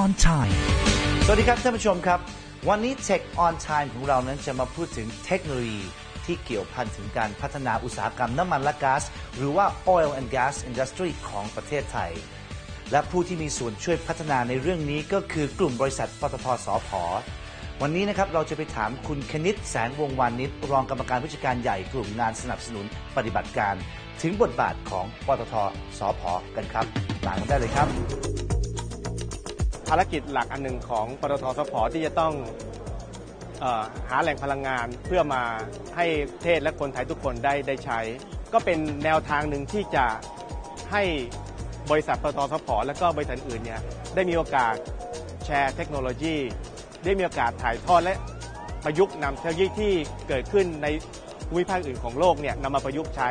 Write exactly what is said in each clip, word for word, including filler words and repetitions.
On Time สวัสดีครับท่านผู้ชมครับวันนี้ Tech On Time ของเรานั้นจะมาพูดถึงเทคโนโลยีที่เกี่ยวพันถึงการพัฒนาอุตสาหกรรมน้ำมันและก๊าซหรือว่า Oil and Gas Industry ของประเทศไทยและผู้ที่มีส่วนช่วยพัฒนาในเรื่องนี้ก็คือกลุ่มบริษัทปตท.สผ.วันนี้นะครับเราจะไปถามคุณคณิษฐ์แสนวงศ์วานิชรองกรรมการผู้จัดการใหญ่กลุ่มงานสนับสนุนปฏิบัติการถึงบทบาทของปตท.สผ.กันครับตามกันได้เลยครับภารกิจหลักอันหนึ่งของปตท.สผ.ที่จะต้องเอ่อหาแหล่งพลังงานเพื่อมาให้ประเทศและคนไทยทุกคนได้ได้ใช้ก็เป็นแนวทางหนึ่งที่จะให้บริษัทปตท.สผ.และก็บริษัทอื่นเนี่ยได้มีโอกาสแชร์เทคโนโลยีได้มีโอกาสถ่ายทอดและประยุกต์นำเทคโนโลยีที่เกิดขึ้นในภูมิภาคอื่นของโลกเนี่ยนำมาประยุกต์ใช้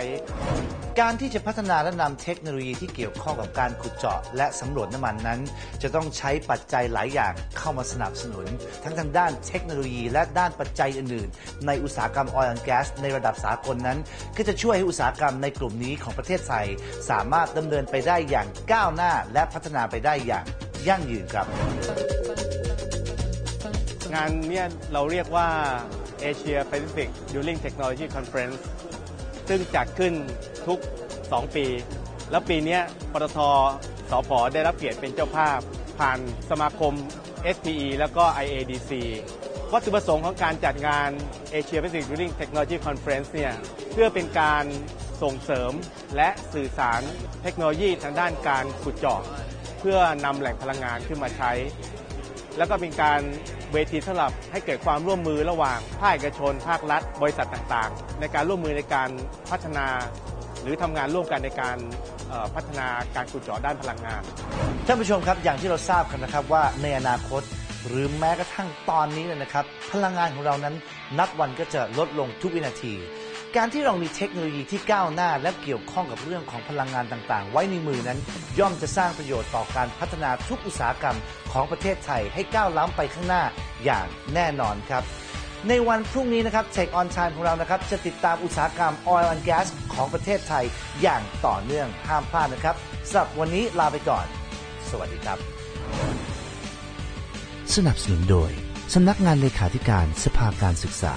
การที่จะพัฒนาและนำเทคโนโลยีที่เกี่ยวข้องกับการขุดเจาะและสำรวจน้ำมันนั้นจะต้องใช้ปัจจัยหลายอย่างเข้ามาสนับสนุนทั้งทางด้านเทคโนโลยีและด้านปัจจัยอื่นๆในอุตสาหกรรม Oil and Gas ในระดับสากลนั้นก็จะช่วยให้อุตสาหกรรมในกลุ่มนี้ของประเทศไทยสามารถดำเนินไปได้อย่างก้าวหน้าและพัฒนาไปได้อย่างยั่งยืนครับงานนี้เราเรียกว่า Asia Pacific Drilling Technology Conference ซึ่งจัดขึ้นทุกสองปีแล้วปีนี้ปตท.สผ.ได้รับเกียรติเป็นเจ้าภาพผ่านสมาคม เอส พี อี แล้วก็ ไอ เอ ดี ซี วัตถุประสงค์ของการจัดงาน Asia Pacific Drilling Technology Conference เนี่ยเพื่อเป็นการส่งเสริมและสื่อสารเทคโนโลยีทางด้านการขุดเจาะเพื่อนำแหล่งพลังงานขึ้นมาใช้แล้วก็เป็นการเวทีสำหรับให้เกิดความร่วมมือระหว่างภาคเอกชนภาครัฐบริษัทต่างๆในการร่วมมือในการพัฒนาหรือทำงานร่วมกันในการพัฒนาการขุดเจาะด้านพลังงานท่านผู้ชมครับอย่างที่เราทราบกันนะครับว่าในอนาคตหรือแม้กระทั่งตอนนี้เลยนะครับพลังงานของเรานั้นนับวันก็จะลดลงทุกวินาทีการที่เรามีเทคโนโลยีที่ก้าวหน้าและเกี่ยวข้องกับเรื่องของพลังงานต่างๆไว้ในมือนั้นย่อมจะสร้างประโยชน์ต่อการพัฒนาทุกอุตสาหกรรมของประเทศไทยให้ก้าวล้ำไปข้างหน้าอย่างแน่นอนครับในวันพรุ่งนี้นะครับ Tech On Time ของเรานะครับจะติดตามอุตสาหกรรม Oil and Gas ของประเทศไทยอย่างต่อเนื่องห้ามพลาดนะครับสำหรับวันนี้ลาไปก่อนสวัสดีครับสนับสนุนโดยสำนักงานเลขาธิการสภาการศึกษา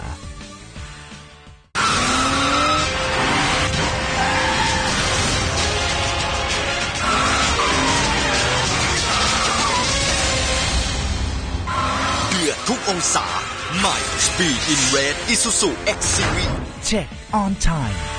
องศา My Speed in Red Isuzu X Series Tech On Time